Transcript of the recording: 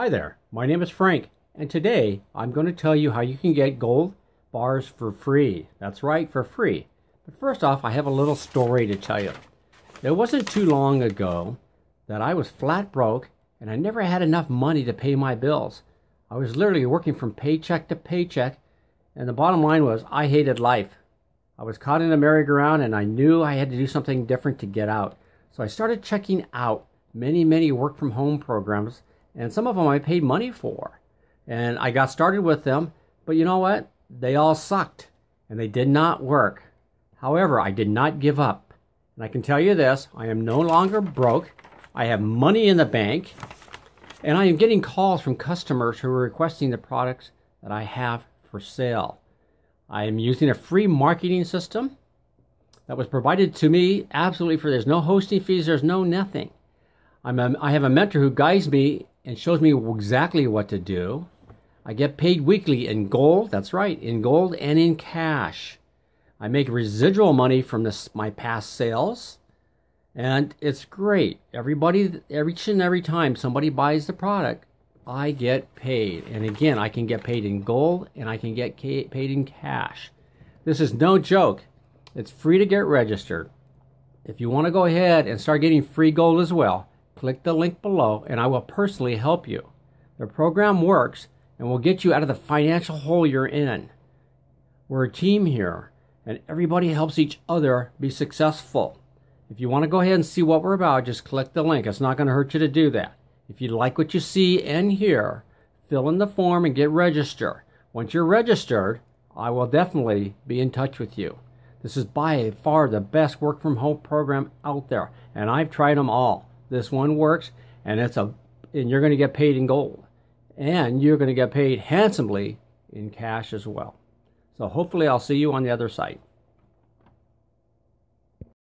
Hi there, my name is Frank, and today I'm going to tell you how you can get gold bars for free. That's right, for free. But first off, I have a little story to tell you. It wasn't too long ago that I was flat broke and I never had enough money to pay my bills. I was literally working from paycheck to paycheck, and the bottom line was I hated life. I was caught in a merry-go-round and I knew I had to do something different to get out. So I started checking out many work from home programs, and some of them I paid money for. And I got started with them, but you know what? They all sucked, and they did not work. However, I did not give up. And I can tell you this, I am no longer broke. I have money in the bank, and I am getting calls from customers who are requesting the products that I have for sale. I am using a free marketing system that was provided to me absolutely free. There's no hosting fees, there's no nothing. I have a mentor who guides me and shows me exactly what to do. I get paid weekly in gold, that's right, in gold and in cash. I make residual money from my past sales, and it's great. Each and every time somebody buys the product, I get paid. And again, I can get paid in gold and I can get paid in cash. This is no joke. It's free to get registered. If you want to go ahead and start getting free gold as well, click the link below and I will personally help you. The program works and will get you out of the financial hole you're in. We're a team here, and everybody helps each other be successful. If you want to go ahead and see what we're about, just click the link. It's not going to hurt you to do that. If you like what you see and hear, fill in the form and get registered. Once you're registered, I will definitely be in touch with you. This is by far the best work from home program out there, and I've tried them all. This one works, and you're going to get paid in gold, and you're going to get paid handsomely in cash as well. So hopefully I'll see you on the other side.